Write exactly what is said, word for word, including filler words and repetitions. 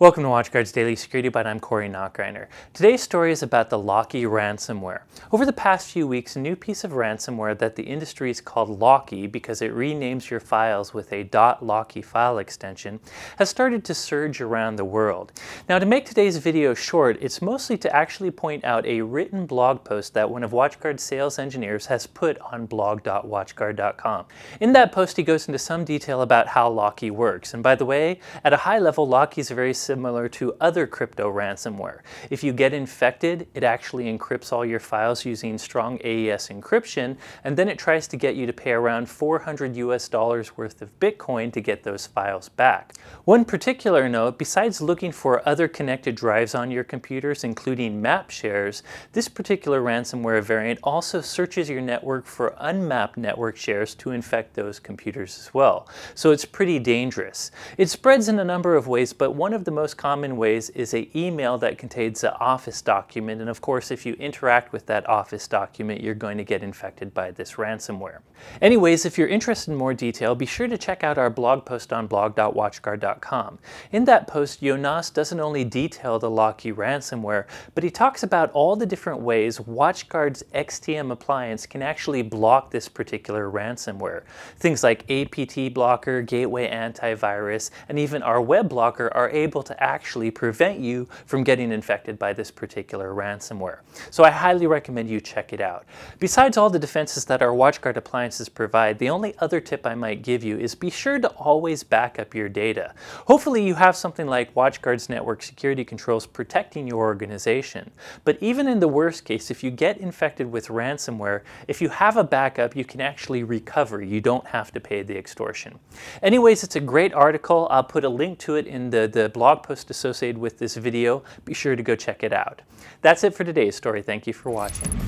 Welcome to WatchGuard's Daily Security Bite. I'm Corey Nachreiner. Today's story is about the Locky ransomware. Over the past few weeks, a new piece of ransomware that the industry is called Locky because it renames your files with a .locky file extension has started to surge around the world. Now, to make today's video short, it's mostly to actually point out a written blog post that one of WatchGuard's sales engineers has put on blog dot watchguard dot com. In that post, he goes into some detail about how Locky works. And by the way, at a high level, Locky is very similar to other crypto ransomware. If you get infected, it actually encrypts all your files using strong A E S encryption, and then it tries to get you to pay around four hundred U S dollars worth of Bitcoin to get those files back. One particular note, besides looking for other connected drives on your computers, including map shares, this particular ransomware variant also searches your network for unmapped network shares to infect those computers as well. So it's pretty dangerous. It spreads in a number of ways, but one of the most common ways is an email that contains an office document, and of course if you interact with that office document you're going to get infected by this ransomware. Anyways, if you're interested in more detail, be sure to check out our blog post on blog dot watchguard dot com. In that post, Jonas doesn't only detail the Locky ransomware, but he talks about all the different ways WatchGuard's X T M appliance can actually block this particular ransomware. Things like A P T blocker, gateway antivirus, and even our web blocker are able to to actually prevent you from getting infected by this particular ransomware. So I highly recommend you check it out. Besides all the defenses that our WatchGuard appliances provide, the only other tip I might give you is be sure to always back up your data. Hopefully you have something like WatchGuard's network security controls protecting your organization. But even in the worst case, if you get infected with ransomware, if you have a backup, you can actually recover. You don't have to pay the extortion. Anyways, it's a great article. I'll put a link to it in the, the blog post associated with this video. Be sure to go check it out. That's it for today's story. Thank you for watching.